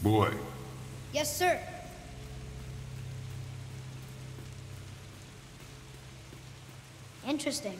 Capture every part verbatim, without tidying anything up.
Boy. Yes, sir. Interesting.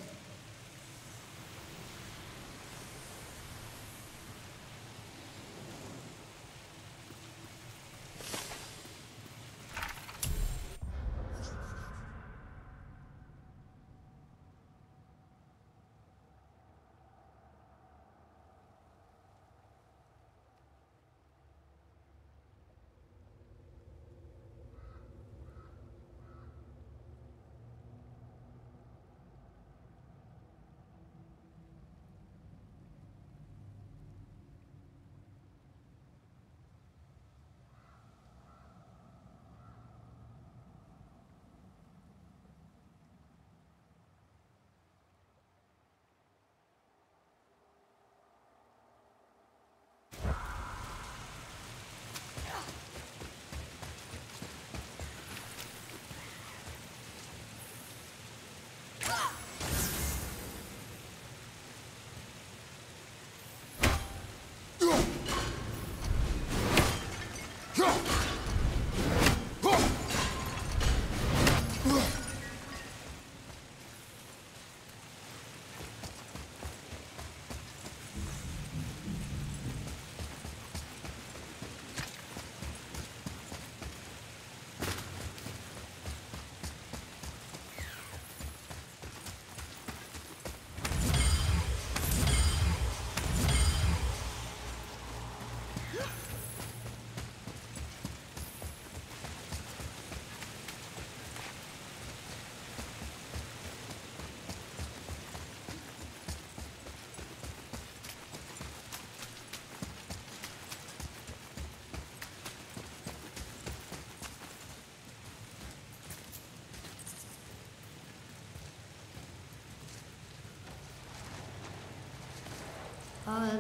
Uh,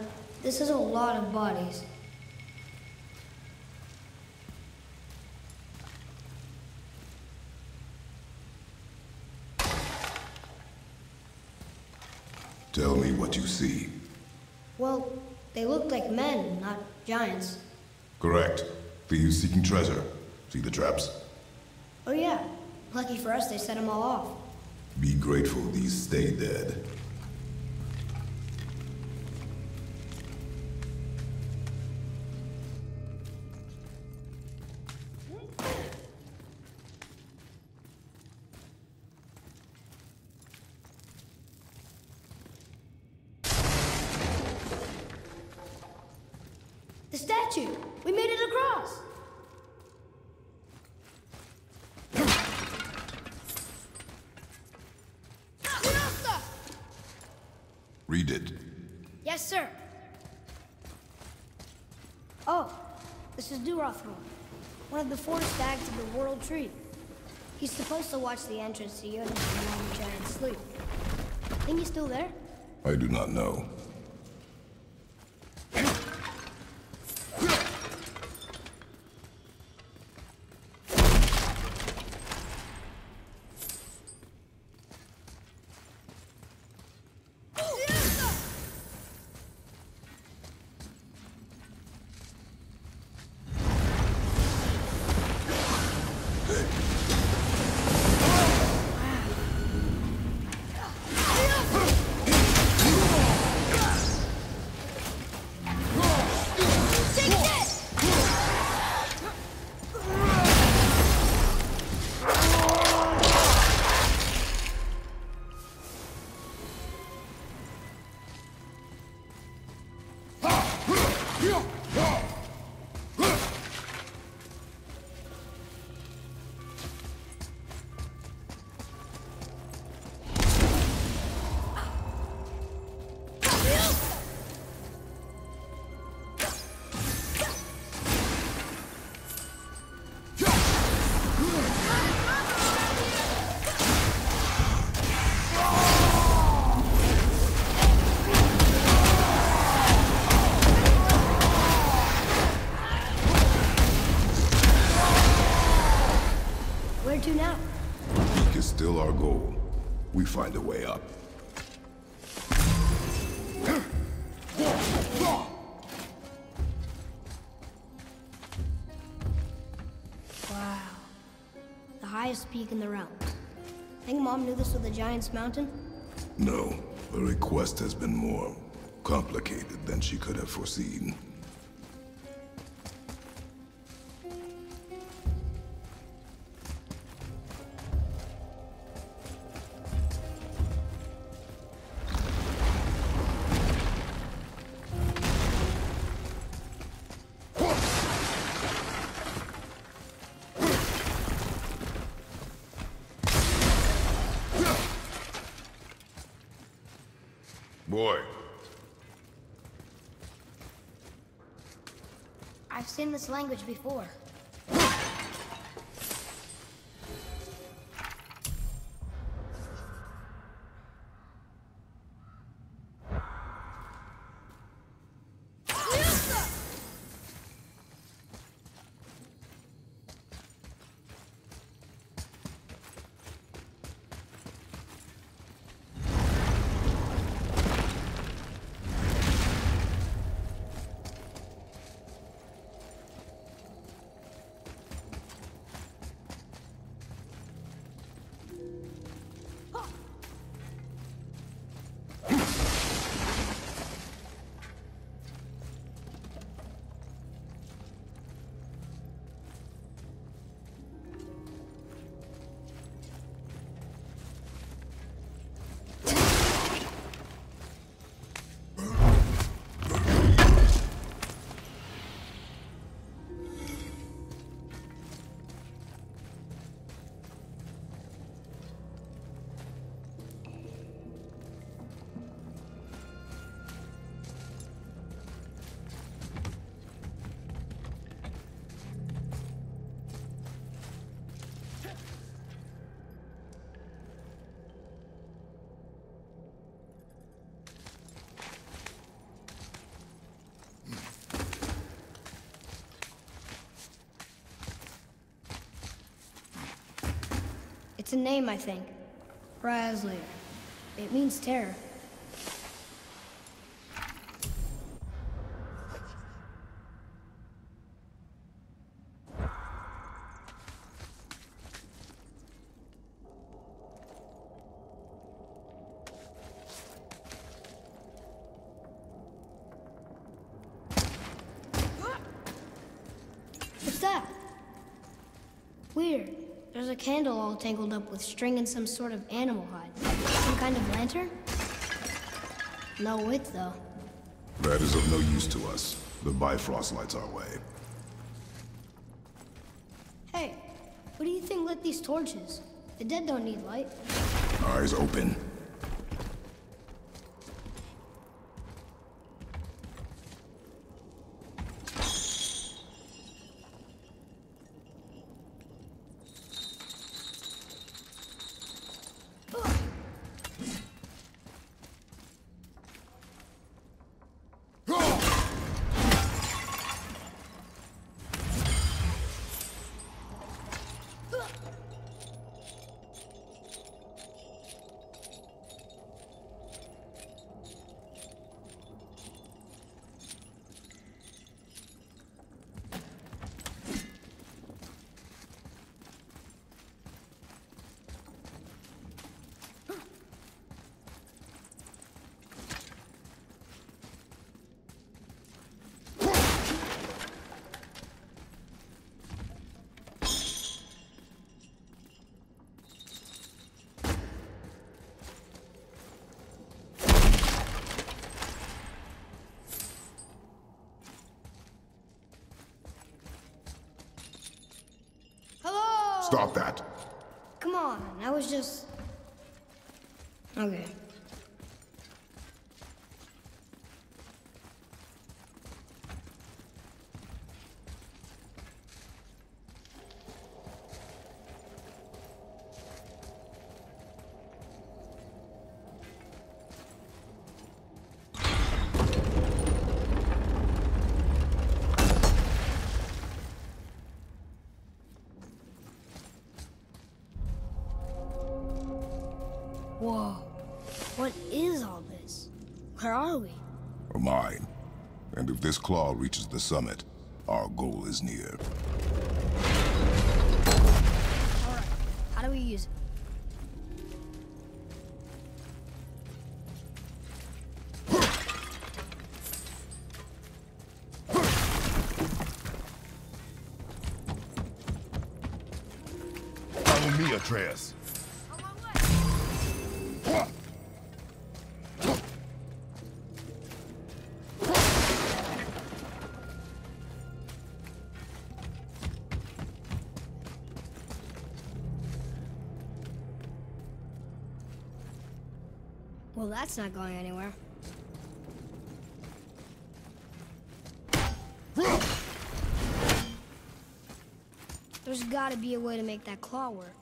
this is a lot of bodies. Tell me what you see. Well, they look like men, not giants. Correct. Thieves seeking treasure. See the traps? Oh yeah. Lucky for us, they set them all off. Be grateful these stay dead. Durothron, one of the four stags of the World Tree. He's supposed to watch the entrance to Yonder and the giant's asleep. Think he's still there? I do not know. Still our goal. We find a way up. Wow. The highest peak in the realm. Think Mom knew this with the Giant's Mountain? No. Her request has been more complicated than she could have foreseen. I've seen this language before. It's a name, I think. Rasler. It means terror. What's that? Weird. There's a candle all tangled up with string and some sort of animal hide. Some kind of lantern? No wick, though. That is of no use to us. The Bifrost lights our way. Hey, what do you think lit these torches? The dead don't need light. Eyes open. Stop that. Come on, I was just... Okay. Whoa, what is all this? Where are we? A mine. And if this claw reaches the summit, our goal is near. All right, how do we use it? Follow me, Atreus. Well, that's not going anywhere. There's gotta be a way to make that claw work.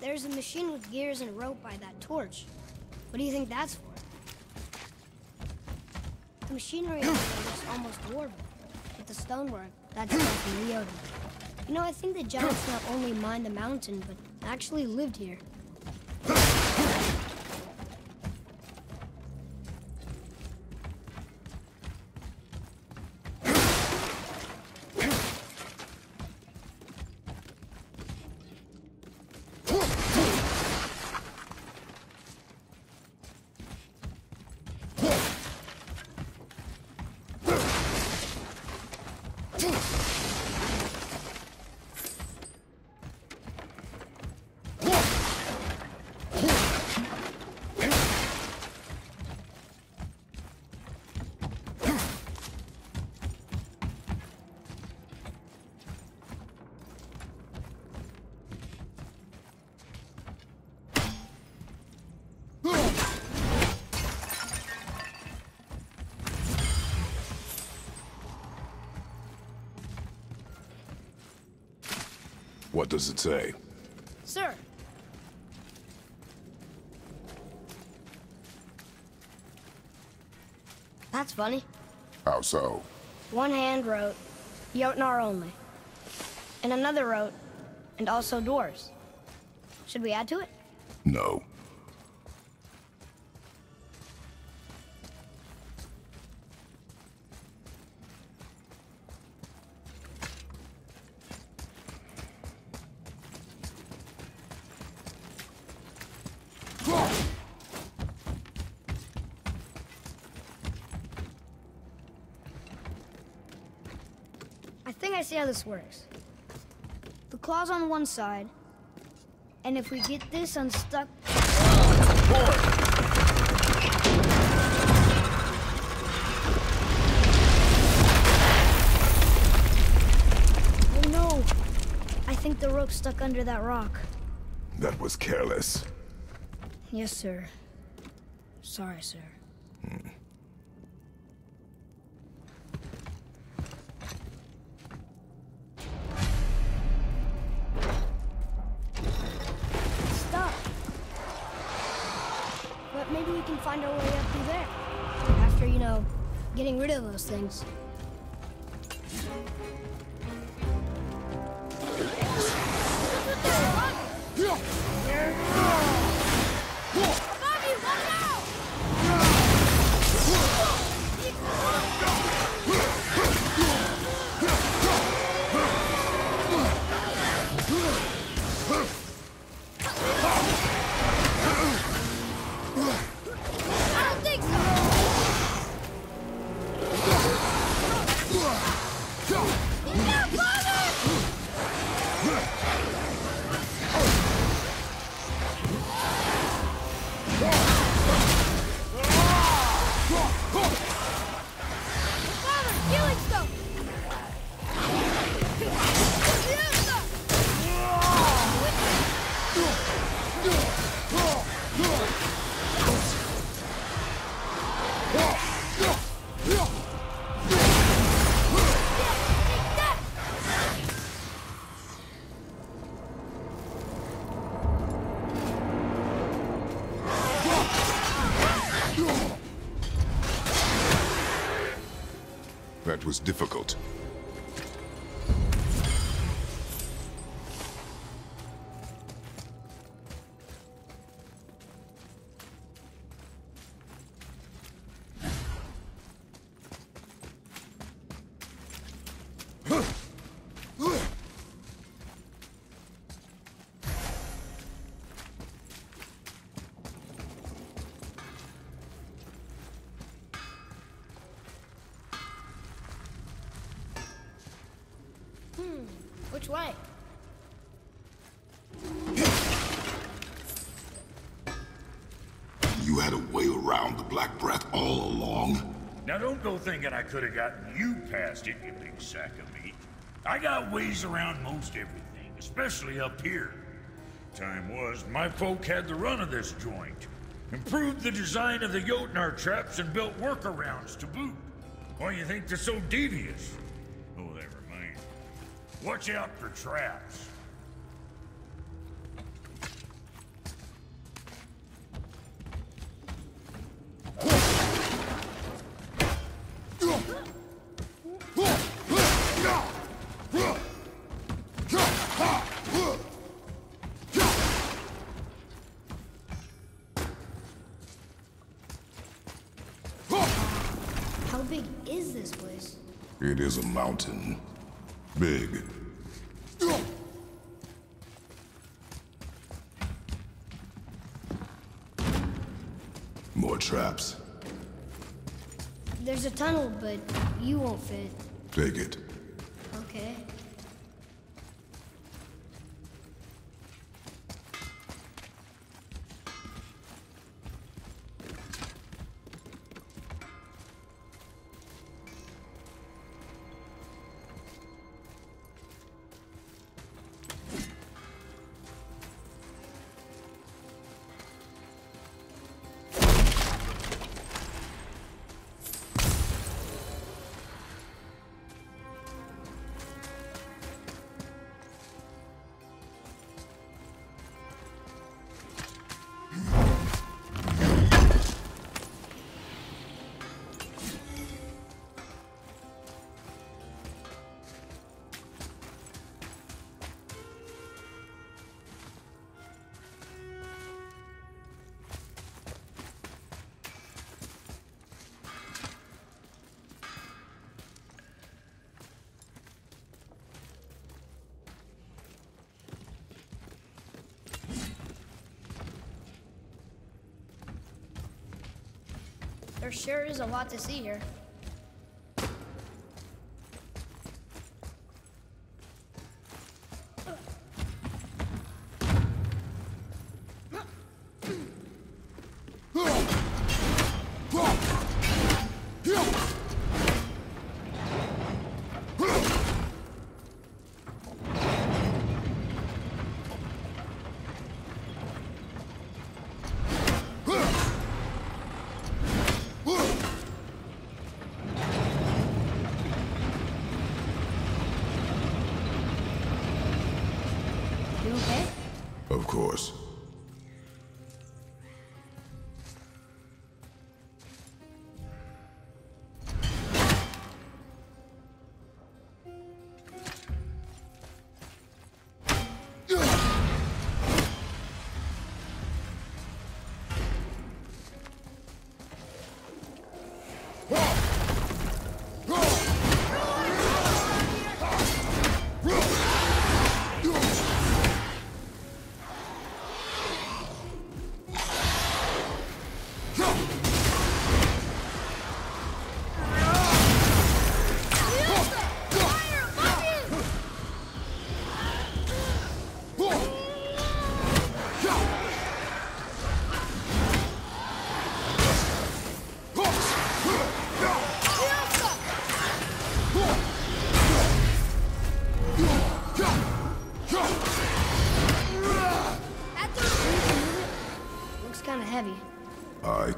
There's a machine with gears and rope by that torch. What do you think that's for? The machinery is almost dwarven, but the stonework, that's from Neolithic. You know, I think the giants not only mined the mountain, but actually lived here. What does it say? Sir. That's funny. How so? One hand wrote, Jotnar only. And another wrote, and also dwarves. Should we add to it? No. See how this works. The claw's on one side, and if we get this unstuck... Oh no! I think the rope's stuck under that rock. That was careless. Yes, sir. Sorry, sir. Hmm. Find our way up through there. After, you know, getting rid of those things. That was difficult. Which way? You had a way around the Black Breath all along? Now don't go thinking I could have gotten you past it, you big sack of meat. I got ways around most everything, especially up here. Time was, my folk had the run of this joint. Improved the design of the Jotnar traps and built workarounds to boot. Why you think they're so devious? Watch out for traps. How big is this place? It is a mountain. Big. More traps. There's a tunnel, but you won't fit. Take it. Okay. There sure is a lot to see here. Of course.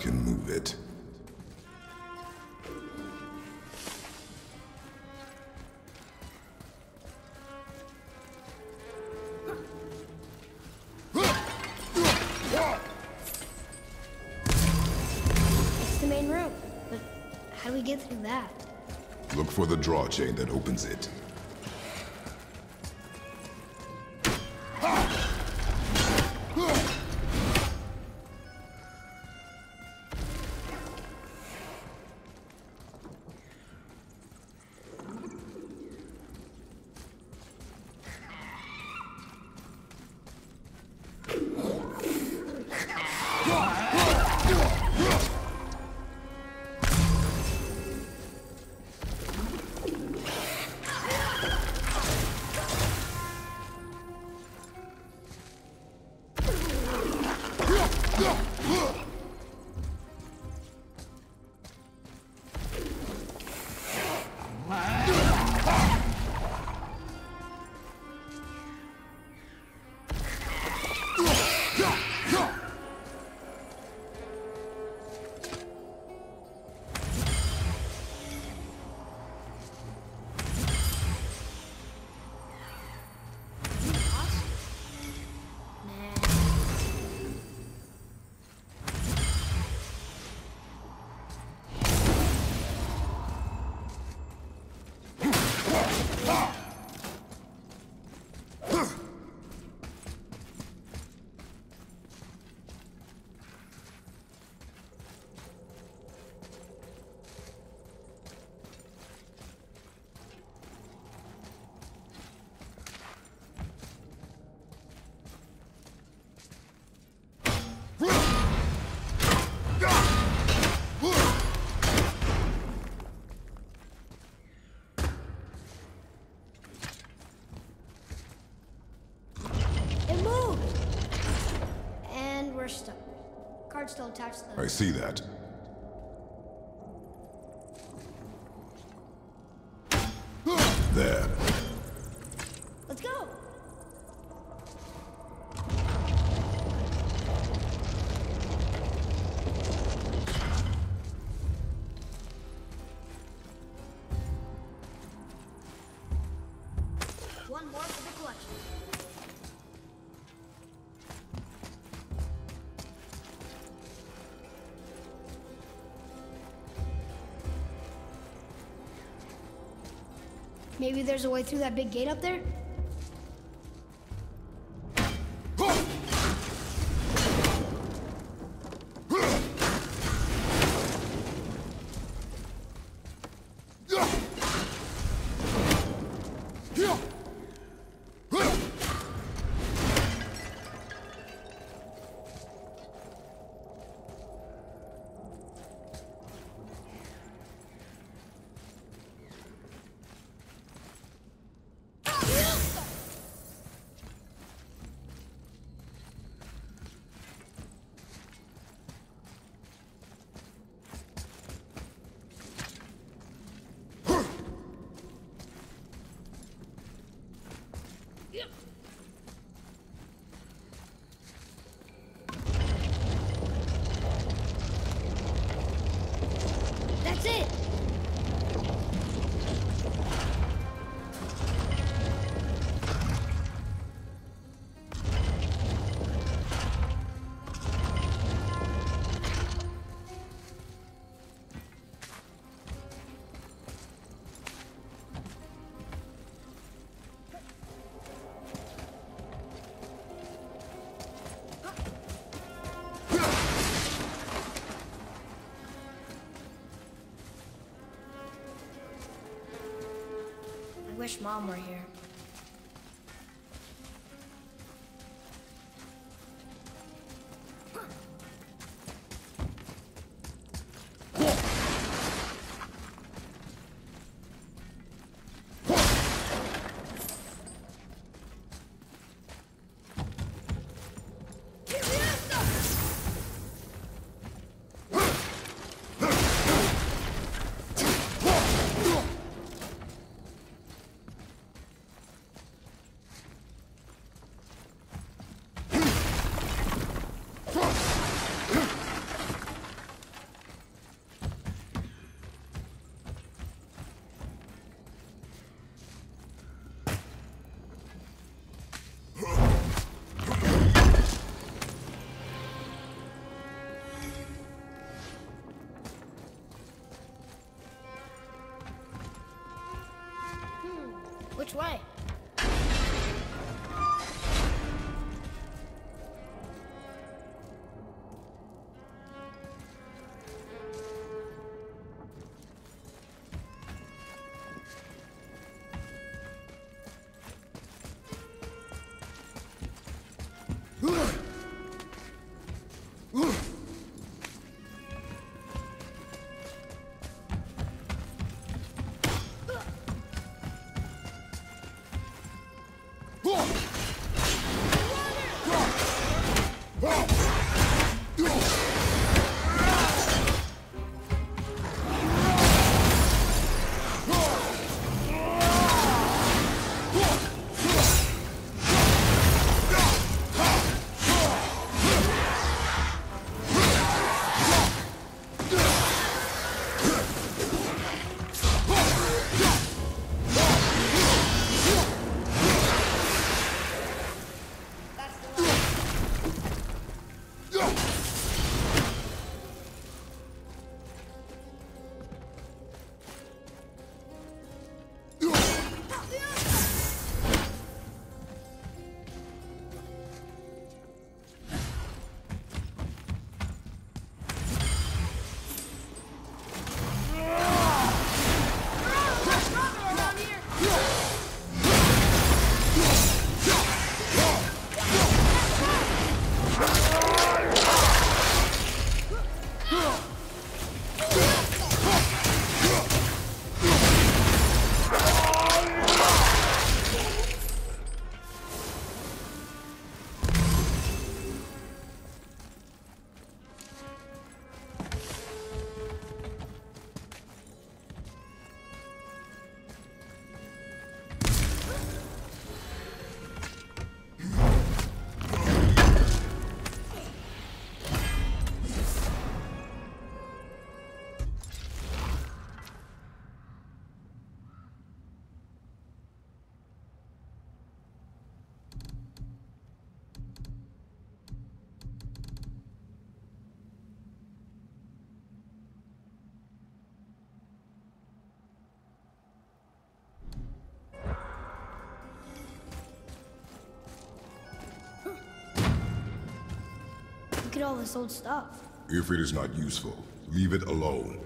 can move it. It's the main room, but how do we get through that? Look for the draw chain that opens it. I see that. There. Let's go. One more for the collection. Maybe there's a way through that big gate up there? I wish Mom were here. Which way? All this old stuff. If it is not useful, leave it alone.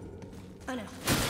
I know.